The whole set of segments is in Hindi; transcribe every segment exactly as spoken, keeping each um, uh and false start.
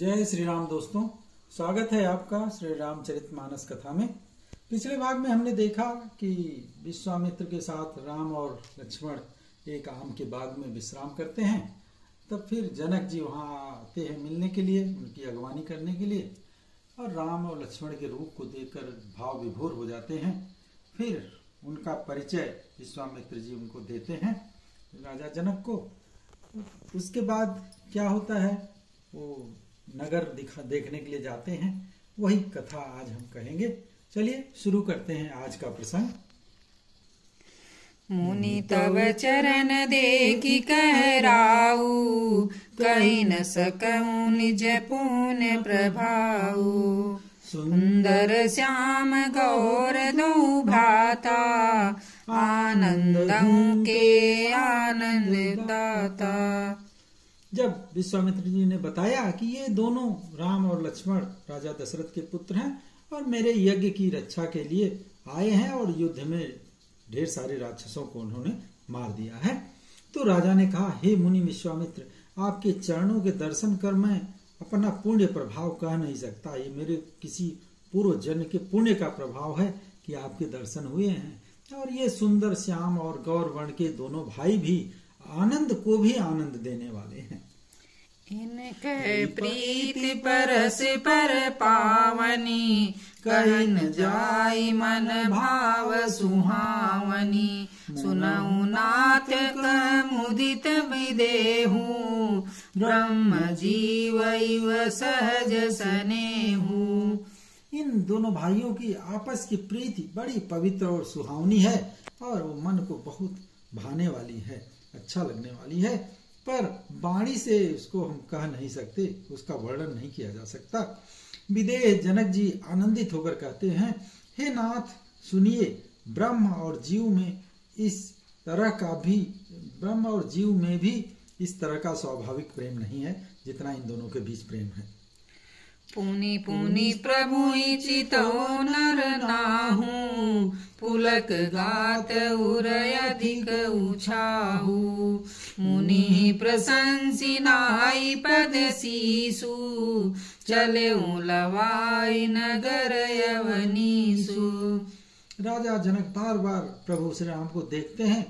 जय श्री राम दोस्तों, स्वागत है आपका श्री रामचरित मानस कथा में। पिछले भाग में हमने देखा कि विश्वामित्र के साथ राम और लक्ष्मण एक आम के बाग में विश्राम करते हैं। तब फिर जनक जी वहाँ आते हैं मिलने के लिए, उनकी अगवानी करने के लिए, और राम और लक्ष्मण के रूप को देखकर भाव विभोर हो जाते हैं। फिर उनका परिचय विश्वामित्र जी उनको देते हैं, राजा जनक को। उसके बाद क्या होता है, वो नगर दिखा देखने के लिए जाते हैं। वही कथा आज हम कहेंगे। चलिए शुरू करते हैं आज का प्रसंग। मुनि तव चरण देखि कहराऊ, कहि न सकहुं निज पुण्य प्रभाऊ। सुंदर श्याम गौर दो भाता, आनंदों के आनंद दाता। जब विश्वामित्र जी ने बताया कि ये दोनों राम और लक्ष्मण राजा दशरथ के पुत्र हैं और मेरे यज्ञ की रक्षा के लिए आए हैं, और युद्ध में ढेर सारे राक्षसों को उन्होंने मार दिया है, तो राजा ने कहा, हे मुनि विश्वामित्र, आपके चरणों के दर्शन कर मैं अपना पुण्य प्रभाव कह नहीं सकता। ये मेरे किसी पूर्व जन्म के पुण्य का प्रभाव है कि आपके दर्शन हुए हैं। और ये सुंदर श्याम और गौर वर्ण के दोनों भाई भी आनंद को भी आनंद देने वाले हैं। इनके प्रीति परस पर पावनी, कहीं न जाई मन भाव सुहावनी। सुनऊ नाथ मुदित विदेहू, ब्रह्म जीव सहज सनेहू। इन दोनों भाइयों की आपस की प्रीति बड़ी पवित्र और सुहावनी है, और वो मन को बहुत भाने वाली है, अच्छा लगने वाली है, पर वाणी से उसको हम कह नहीं सकते, उसका वर्णन नहीं किया जा सकता। विदेह जनक जी आनंदित होकर कहते हैं, हे नाथ सुनिए, ब्रह्म और जीव में इस तरह का भी ब्रह्म और जीव में भी इस तरह का स्वाभाविक प्रेम नहीं है जितना इन दोनों के बीच प्रेम है। पुनि पुनि प्रभु चितो नर नाहू, पुलक गात उरय अधिक उछाहू। मुनि प्रशंसि नाई पद सीसु, चले लवाई नगर यवनीसु। राजा जनक बार बार प्रभु श्री राम को देखते हैं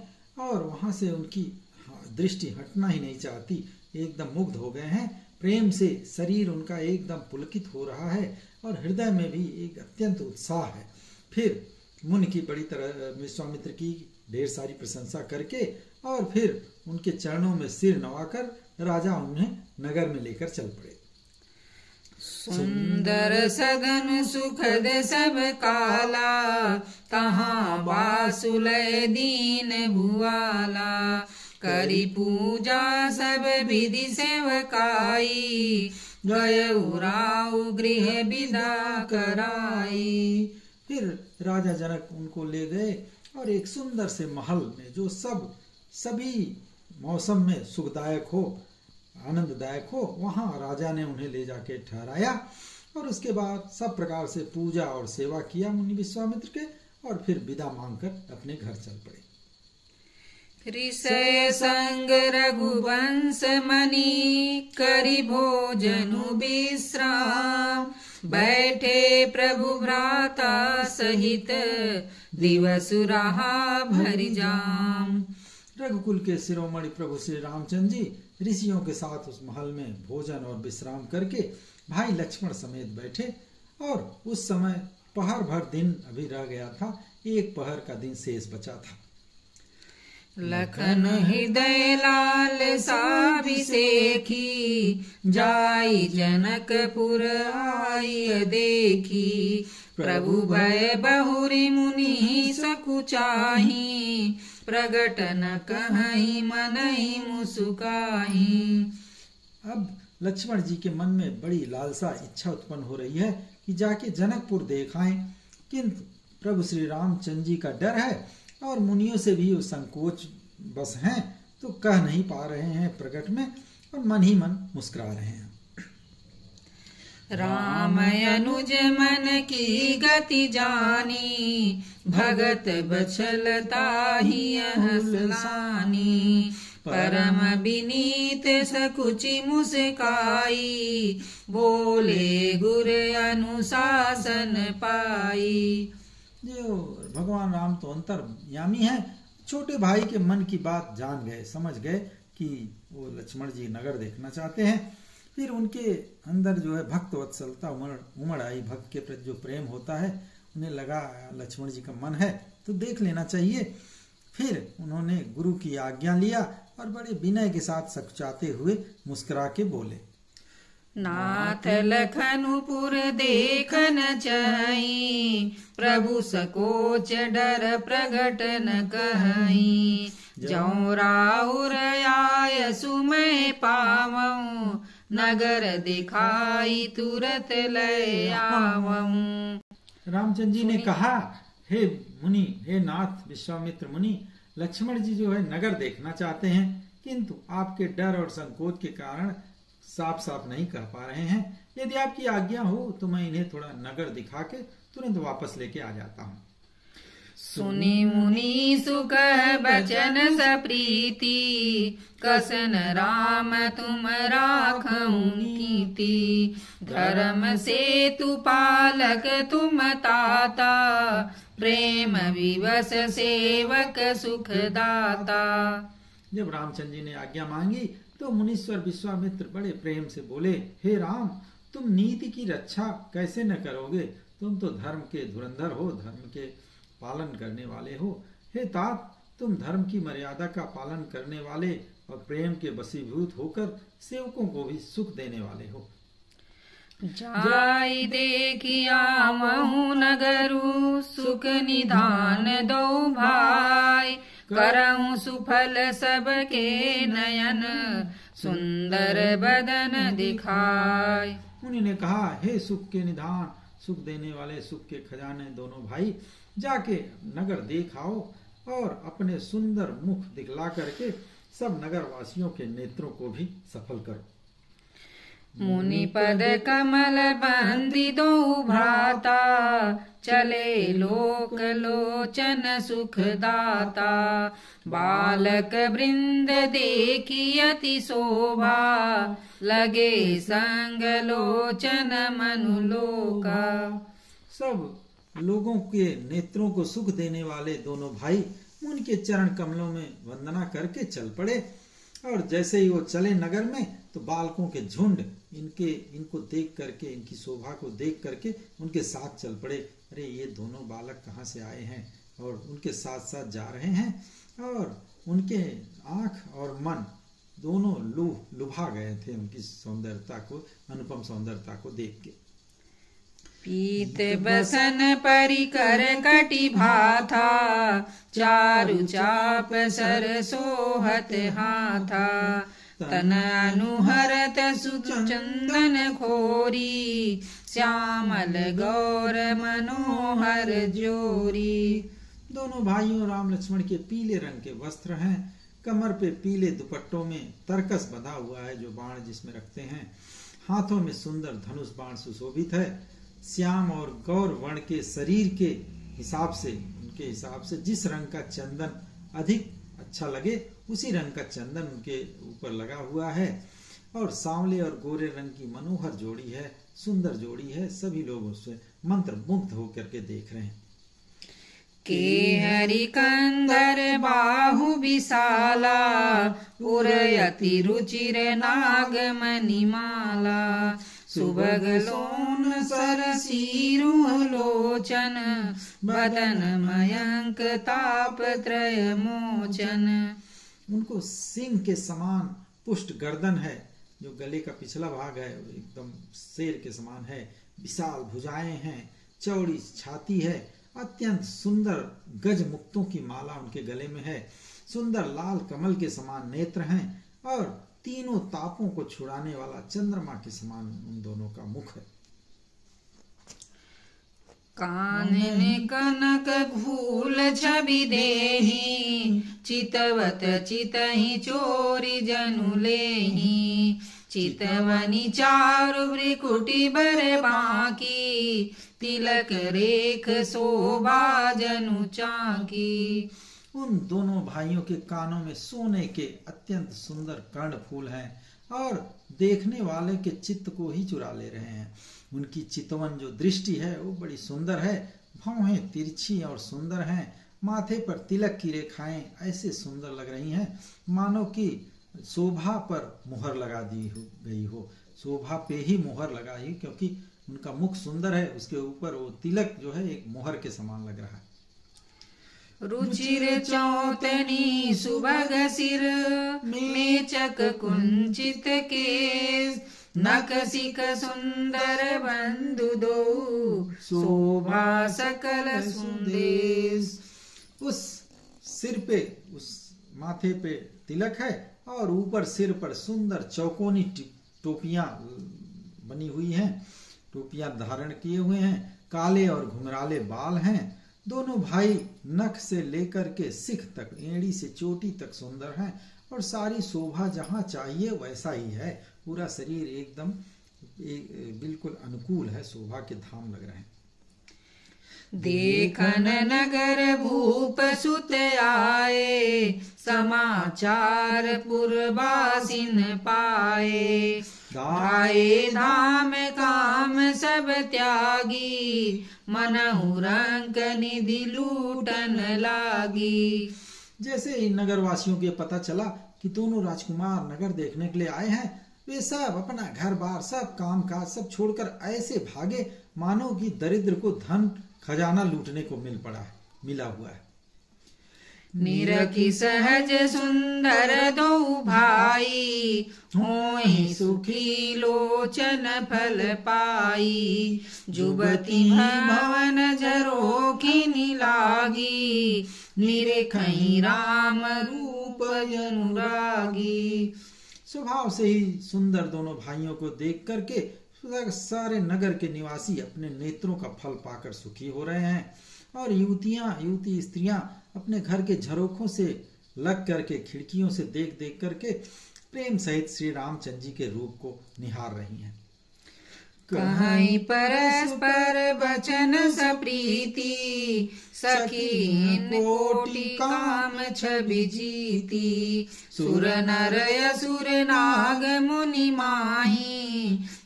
और वहां से उनकी दृष्टि हटना ही नहीं चाहती, एकदम मुग्ध हो गए हैं प्रेम से। शरीर उनका एकदम पुलकित हो रहा है और हृदय में भी एक अत्यंत उत्साह है। फिर मुनि की बड़ी तरह विश्वामित्र की ढेर सारी प्रशंसा करके और फिर उनके चरणों में सिर नवाकर राजा उन्हें नगर में लेकर चल पड़े। सुंदर सदन सुखद सब काला, तहां वासुलय दीन भुआला। करी पूजा सब विधि सेवकाई, गय उराऊ गृह विदा कराई। फिर राजा जनक उनको ले गए और एक सुंदर से महल में, जो सब सभी मौसम में सुखदायक हो, आनंददायक हो, वहाँ राजा ने उन्हें ले जाके ठहराया। और उसके बाद सब प्रकार से पूजा और सेवा किया मुनि विश्वामित्र के, और फिर विदा मांगकर अपने घर चल पड़े। ऋषय संग रघुवंश मणि, करि भोजनु विश्राम। बैठे प्रभु भ्राता सहित, दिवस रहा भरि जाम। रघुकुल के शिरोमणि प्रभु श्री रामचंद्र जी ऋषियों के साथ उस महल में भोजन और विश्राम करके भाई लक्ष्मण समेत बैठे। और उस समय पहर भर दिन अभी रह गया था, एक पहर का दिन शेष बचा था। लखन हृदय लाल साभिषेखी, जाई जनकपुर आई देखी। प्रभु भय बहुरी मुनि सकुचाही, प्रगट न कहीं मनहि मुसुकाही। अब लक्ष्मण जी के मन में बड़ी लालसा इच्छा उत्पन्न हो रही है कि जाके जनकपुर देखाएं, किंतु प्रभु श्री रामचंद्र जी का डर है और मुनियों से भी वो संकोच बस हैं, तो कह नहीं पा रहे हैं प्रकट में, और मन ही मन मुस्कुरा रहे हैं। राम अनुज मन की गति जानी, भगत बचलता ही हसलानी। परम विनीत सकुचि मुस्काई, बोले गुर अनुशासन पाई। जो भगवान राम तो अंतर्यामी है, छोटे भाई के मन की बात जान गए, समझ गए कि वो लक्ष्मण जी नगर देखना चाहते हैं। फिर उनके अंदर जो है भक्त वत्सलता उमड़ आई, भक्त के प्रति जो प्रेम होता है, उन्हें लगा लक्ष्मण जी का मन है तो देख लेना चाहिए। फिर उन्होंने गुरु की आज्ञा लिया और बड़े विनय के साथ सकुचाते हुए मुस्कुरा के बोले, नाथ लखनुपुर देखन चाहीं, प्रभु सकोच डर प्रगट न कहीं। जौं राहुर आय सुमय पावऊं, नगर दिखाई तुरत लय आवऊं। रामचंद्र जी ने कहा, हे मुनि, हे नाथ विश्वामित्र मुनि, लक्ष्मण जी जो है नगर देखना चाहते हैं, किंतु आपके डर और संकोच के कारण साफ साफ नहीं कह पा रहे हैं। यदि आपकी आज्ञा हो तो मैं इन्हें थोड़ा नगर दिखा के तुरंत वापस लेके आ जाता हूँ। सुनि मुनि सुकह बचन सप्रीति, कसन राम तुम राखहुं कीति। धर्म सेतु पालक तुम ताता, प्रेम विवश सेवक सुखदाता। जब रामचंद्र जी ने आज्ञा मांगी तो मुनीश्वर विश्वामित्र बड़े प्रेम से बोले, हे राम, तुम नीति की रक्षा कैसे न करोगे? तुम तो धर्म के धुरंधर हो, धर्म के पालन करने वाले हो। हे तात, तुम धर्म की मर्यादा का पालन करने वाले और प्रेम के वशीभूत होकर सेवकों को भी सुख देने वाले हो। जाई देखिया महु नगरु, सुख निधान दो भाई। करहूं सुफल सबके नयन, सुंदर बदन दिखाए। उन्हीं ने कहा, हे सुख के निधान, सुख देने वाले, सुख के खजाने दोनों भाई, जाके नगर देखाओ और अपने सुंदर मुख दिखला करके सब नगर वासियों के नेत्रों को भी सफल करो। मुनि पद कमल बंदी दो भ्राता, चले लोक लोचन सुखदाता। बालक वृंद देखी अति शोभा, लगे संग लोचन मनुलोका। सब लोगों के नेत्रों को सुख देने वाले दोनों भाई उनके चरण कमलों में वंदना करके चल पड़े। और जैसे ही वो चले नगर में तो बालकों के झुंड इनके इनको देख करके, इनकी शोभा को देख करके उनके साथ चल पड़े। अरे ये दोनों बालक कहाँ से आए हैं, और उनके साथ साथ जा रहे हैं। और उनके आँख और मन दोनों लुभ लुभा गए थे उनकी सौंदर्यता को, अनुपम सौंदर्यता को देख के। पीत बसन परिकर कटि भाथा, चारु चाप सरसोहत हाथा। तन अनुहरत सुचंदन खोरी, श्यामल गौर मनोहर जोरी। दोनों भाइयों राम लक्ष्मण के पीले रंग के वस्त्र हैं, कमर पे पीले दुपट्टों में तरकस बंधा हुआ है जो बाण जिसमें रखते हैं। हाथों में सुंदर धनुष बाण सुशोभित है। श्याम और गौर वर्ण के शरीर के हिसाब से, उनके हिसाब से जिस रंग का चंदन अधिक अच्छा लगे उसी रंग का चंदन उनके ऊपर लगा हुआ है। और सांवले और गोरे रंग की मनोहर जोड़ी है, सुंदर जोड़ी है। सभी लोग उससे मंत्र मुग्ध होकर के देख रहे हैं। केहरि कंदर बाहु विशाला, उरयति रुचिर नाग मणिमाला। सुबग लोन सरसीरु लोचन, बदन मयंक ताप त्रय मोचन। उनको सिंह के समान पुष्ट गर्दन है, जो गले का पिछला भाग है एकदम शेर के समान है। विशाल भुजाएं हैं, चौड़ी छाती है। अत्यंत सुंदर गज मुक्तों की माला उनके गले में है। सुंदर लाल कमल के समान नेत्र हैं और तीनों तापों को छुड़ाने वाला चंद्रमा के समान उन दोनों का मुख है। कानन कनक भूल छवि देहि, चितवत चितहि चोरि जनु लेहि। चितवनि चारु भ्रिकुटी बर बाकी, तिलक रेख शोभा जनु चाकी। उन दोनों भाइयों के कानों में सोने के अत्यंत सुंदर कर्णफूल हैं और देखने वाले के चित्त को ही चुरा ले रहे हैं। उनकी चितवन जो दृष्टि है वो बड़ी सुंदर है, भौहें तिरछी और सुंदर हैं, माथे पर तिलक की रेखाएं ऐसे सुंदर लग रही हैं मानो कि शोभा पर मुहर लगा दी हो गई हो। शोभा पे ही मुहर लगाई क्योंकि उनका मुख सुंदर है, उसके ऊपर वो तिलक जो है एक मोहर के समान लग रहा है। रुचिर चौतनी सुभग सिर मेचक कुंचित केस नख सिख सुंदर बंधु दो शोभा सकल सुंदेश। उस सिर पे, उस माथे पे तिलक है और ऊपर सिर पर सुंदर चौकोनी टोपियां बनी हुई हैं, टोपियां धारण किए हुए हैं, काले और घुंघराले बाल हैं। दोनों भाई नख से लेकर के सिख तक, एड़ी से चोटी तक सुंदर हैं और सारी शोभा जहाँ चाहिए वैसा ही है। पूरा शरीर एकदम एक, बिल्कुल अनुकूल है, शोभा के धाम लग रहे हैं। देखन नगर भूप सुत आए समाचार पुरबासिन पाए गाये धाम काम सब त्यागी मनहु रंक निधि लूटन लागी। जैसे इन नगर वासियों के पता चला कि दोनों राजकुमार नगर देखने के लिए आए हैं, वे सब अपना घर बार, सब काम काज सब छोड़कर ऐसे भागे मानो कि दरिद्र को धन खजाना लूटने को मिल पड़ा है, मिला हुआ है। निरखी सहज सुंदर दो भाई होई सुखी लोचन फल पाई जुबती भवन जरोखिनी लागी निरखी राम रूप अनुरागी। स्वभाव से ही सुंदर दोनों भाइयों को देख करके सारे नगर के निवासी अपने नेत्रों का फल पाकर सुखी हो रहे हैं और युवतियां युवती स्त्रियां अपने घर के झरोखों से लग करके, खिड़कियों से देख देख करके प्रेम सहित श्री रामचंद्र जी के रूप को निहार रही हैं। कहीं परस्पर वचन सप्रीति सखीन कोटि काम छवि जीती सुर नर असुर नाग मुनि माही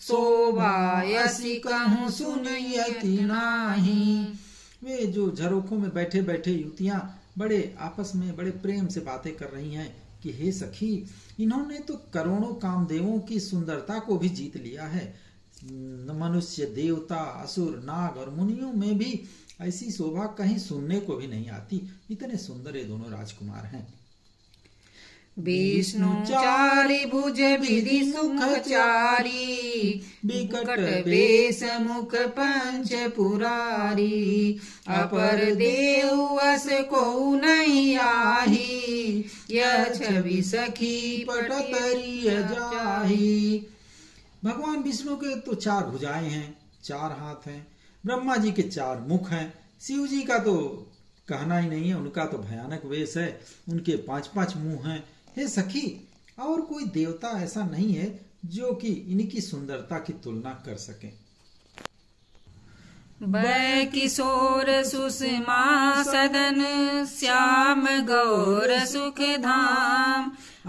शोभायसी कहूं सुनयति नाही। वे जो झरोखों में बैठे बैठे युवतियां बड़े आपस में बड़े प्रेम से बातें कर रही हैं कि हे सखी, इन्होंने तो करोड़ों कामदेवों की सुंदरता को भी जीत लिया है। मनुष्य, देवता, असुर, नाग और मुनियों में भी ऐसी शोभा कहीं सुनने को भी नहीं आती। इतने सुंदर ये दोनों राजकुमार हैं। विष्णु चारि भुज विधि सुखचारी विकट बेस मुख पंच पुरारी अपर देव अस को नहीं आही यह छवि सखी पटतरी जाही। भगवान विष्णु के तो चार भुजाएं हैं, चार हाथ हैं, ब्रह्मा जी के चार मुख हैं, शिव जी का तो कहना ही नहीं है, उनका तो भयानक वेश है, उनके पांच पांच मुंह हैं। हे सखी, और कोई देवता ऐसा नहीं है जो कि इनकी सुंदरता की तुलना कर सके। बै किशोर सुषमा सदन श्याम गौर सुख धाम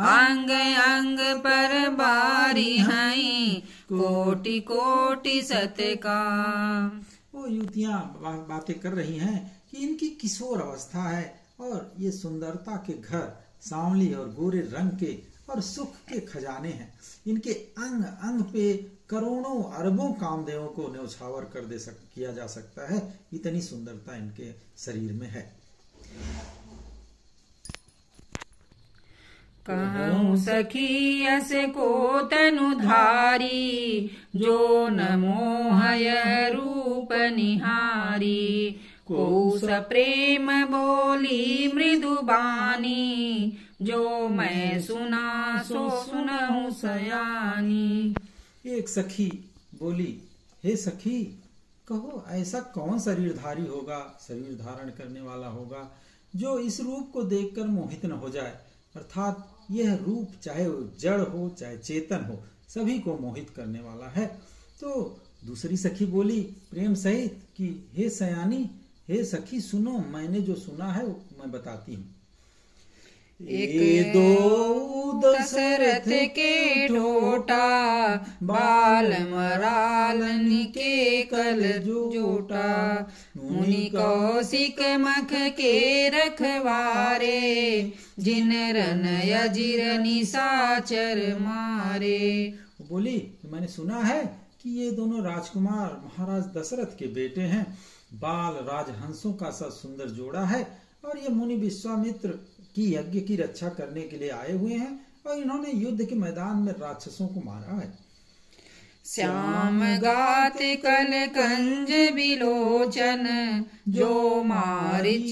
अंग अंग पर बारी हैं कोटि कोटि सतकाम। वो युवतियां बा, बातें कर रही हैं कि इनकी किशोर अवस्था है और ये सुंदरता के घर सांवली और गोरे रंग के और सुख के खजाने हैं। इनके अंग अंग पे करोड़ों अरबों कामदेवों को न्यौछावर कर दे सक किया जा सकता है, इतनी सुंदरता इनके शरीर में है। कहूं सखी अस को तनुधारी जो न मोहय रूप निहारी को सप्रेम बोली मृदु बानी जो मैं सुना सो सुनहु सयानी। एक सखी बोली, हे सखी कहो, ऐसा कौन शरीरधारी होगा, शरीर धारण करने वाला होगा जो इस रूप को देखकर मोहित न हो जाए। अर्थात यह रूप चाहे जड़ हो चाहे चेतन हो, सभी को मोहित करने वाला है। तो दूसरी सखी बोली प्रेम सहित कि हे सयानी, हे सखी सुनो, मैंने जो सुना है मैं बताती हूँ। एक दो दशरथ के ठोटा, बाल मरालन के कल जोटा। मुनि कौशिक मख के रखवारे, जिन रन अजिर निशाचर मारे। बोली, मैंने सुना है कि ये दोनों राजकुमार महाराज दशरथ के बेटे हैं। बाल राजहंसों का सा सुंदर जोड़ा है और ये मुनि विश्वामित्र की यज्ञ की रक्षा करने के लिए आए हुए हैं और इन्होंने युद्ध के मैदान में राक्षसों को मारा है। श्याम गात कल कंज बिलोचन, जो मारिच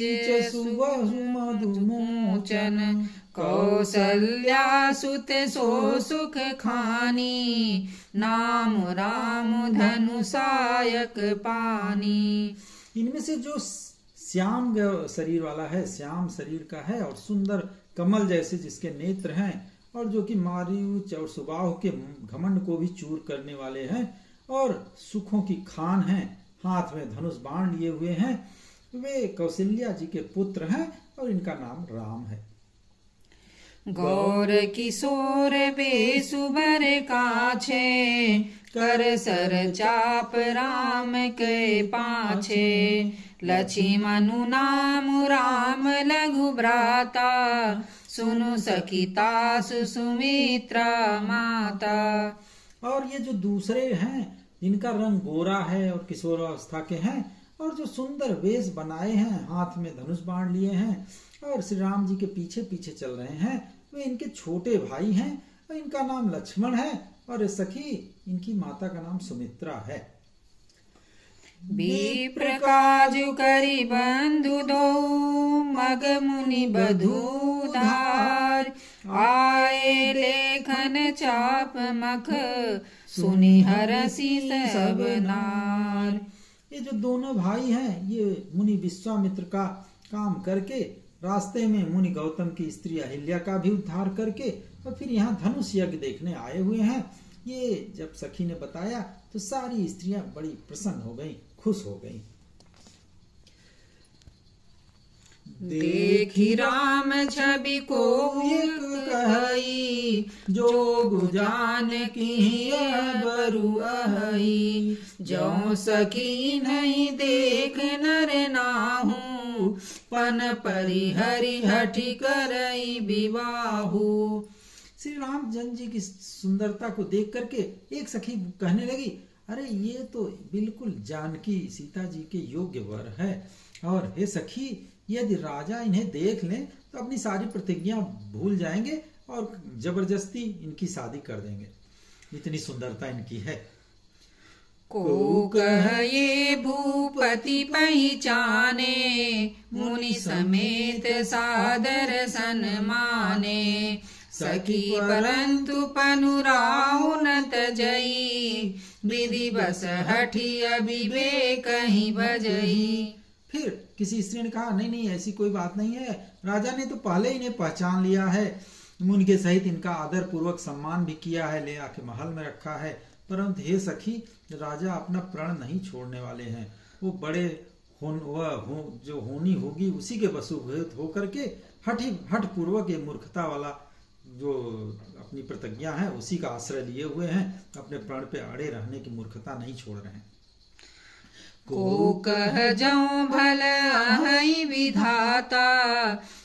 सुबह मधुमोचन। कौशल्या सुत सो सुख खानी, नाम राम धनुषायक पानी। इनमें से जो श्याम शरीर वाला है, श्याम शरीर का है और सुंदर कमल जैसे जिसके नेत्र हैं और जो कि मारीच और सुबाह के घमंड को भी चूर करने वाले हैं और सुखों की खान हैं, हाथ में धनुष बाण लिए हुए हैं, वे कौशल्या जी के पुत्र हैं और इनका नाम राम है। गौर किशोर बेसुबर काछे, कर सर चाप राम के पाछे। लक्ष्मनु नाम राम लघु भ्राता, सुनु सखिता सुमित्रा माता। और ये जो दूसरे हैं जिनका रंग गोरा है और किशोरावस्था के हैं और जो सुंदर वेश बनाए हैं, हाथ में धनुष बाण लिए हैं और श्री राम जी के पीछे पीछे चल रहे हैं, वे इनके छोटे भाई हैं और इनका नाम लक्ष्मण है और सखी इनकी माता का नाम सुमित्रा है। विप्र काजु करि बंधु दो, मग मुनि बधूधार। आए लेखन चाप मख, सुनि हरसि सब नार। ये जो दोनों भाई हैं, ये मुनि विश्वामित्र का काम करके रास्ते में मुनि गौतम की स्त्री अहिल्या का भी उद्धार करके और फिर यहाँ धनुष यज्ञ देखने आए हुए हैं। ये जब सखी ने बताया तो सारी स्त्रियां बड़ी प्रसन्न हो गईं, खुश हो गईं। देखी राम छवि को एक कहई, जो गुजान की बरुआई। जो सकी नहीं देख नर नाहू, पन परि हरि हठी करई विवाहू। श्री रामचंद्र जी की सुंदरता को देख करके एक सखी कहने लगी, अरे ये तो बिल्कुल जानकी सीता जी के योग्य वर है और हे सखी, यदि राजा इन्हें देख लें तो अपनी सारी प्रतिज्ञा भूल जाएंगे और जबरदस्ती इनकी शादी कर देंगे, इतनी सुंदरता इनकी है। को कहे भूपति पहचाने, मुनि समेत सादर सन माने। सखी परंतु पनुराहु न तजई, विधि बस हठी अविवेक कहीं बजई। फिर किसी स्त्री ने कहा, नहीं नहीं ऐसी कोई बात नहीं है, राजा ने तो पहले ही इन्हें पहचान लिया है, मुनि के सहित इनका आदर पूर्वक सम्मान भी किया है, ले आके महल में रखा है। परंतु हे सखी, राजा अपना प्रण नहीं छोड़ने वाले हैं, वो बड़े होन वह हो, जो होनी होगी उसी के वसूभूत होकर के हठ हठ पूर्वक ये मूर्खता वाला जो अपनी प्रतिज्ञा है उसी का आश्रय लिए हुए हैं, अपने प्रण पे अड़े रहने की मूर्खता नहीं छोड़ रहे हैं। को कह जौ भल अहि विधाता,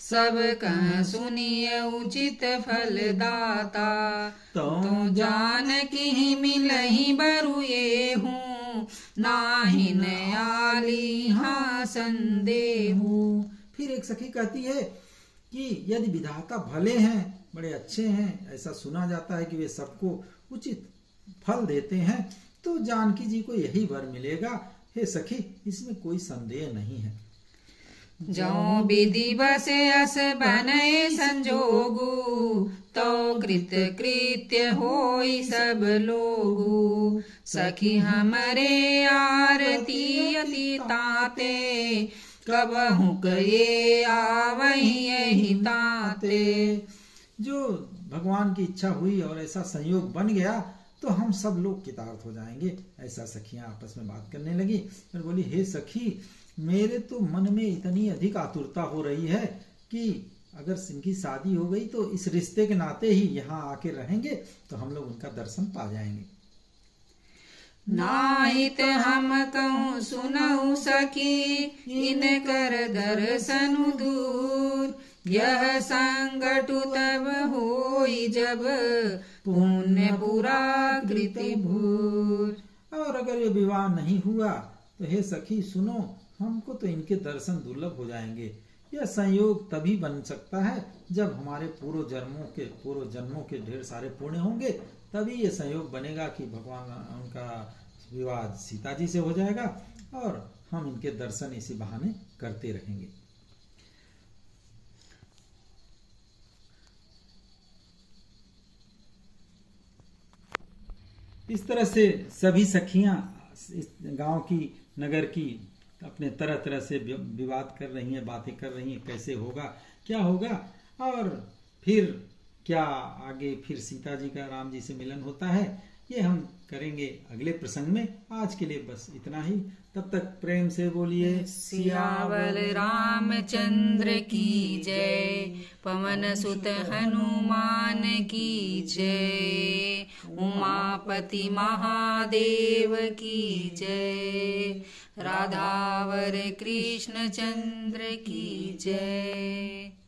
सब कह सुनिय उचित फल दाता। तो जानकी मिलहि बरुएहूँ, नाहिन आली हाँ संदेहू। फिर एक सखी कहती है कि यदि विधाता भले हैं, बड़े अच्छे हैं, ऐसा सुना जाता है कि वे सबको उचित फल देते हैं, तो जानकी जी को यही वर मिलेगा, हे सखी इसमें कोई संदेह नहीं है। जौ विधि बसे अस बने संजोगु, तो कृत कृत्य होई सब लोगु। सखी हमरे आरती अति ताते, कबहुं कहे आवहि एहि ताते। जो भगवान की इच्छा हुई और ऐसा संयोग बन गया तो हम सब लोग कृतार्थ हो जाएंगे, ऐसा सखियां आपस में बात करने लगी। फिर बोली, हे सखी मेरे तो मन में इतनी अधिक आतुरता हो रही है कि अगर इनकी शादी हो गई तो इस रिश्ते के नाते ही यहाँ आके रहेंगे तो हम लोग उनका दर्शन पा जाएंगे। नाहित हम कहूँ सुनऊ सकी इन कर दर्शन दूर, यह संकट तब होई जब पुण्य पूरा कृति भूर। और अगर ये विवाह नहीं हुआ तो हे सखी सुनो, हमको तो इनके दर्शन दुर्लभ हो जाएंगे। यह संयोग तभी बन सकता है जब हमारे पूर्व जन्मों के पूर्व जन्मों के ढेर सारे पुण्य होंगे, तभी यह संयोग बनेगा कि भगवान उनका विवाह सीता जी से हो जाएगा और हम इनके दर्शन इसी बहाने करते रहेंगे। इस तरह से सभी सखियां इस गांव की नगर की अपने तरह तरह से विवाद कर रही हैं, बातें कर रही हैं, कैसे होगा क्या होगा और फिर क्या आगे फिर सीता जी का राम जी से मिलन होता है, ये हम करेंगे अगले प्रसंग में। आज के लिए बस इतना ही, तब तक प्रेम से बोलिए सियावर रामचंद्र की जय, पवन सुत हनुमान की जय, उमापति महादेव की जय, राधावर कृष्ण चंद्र की जय।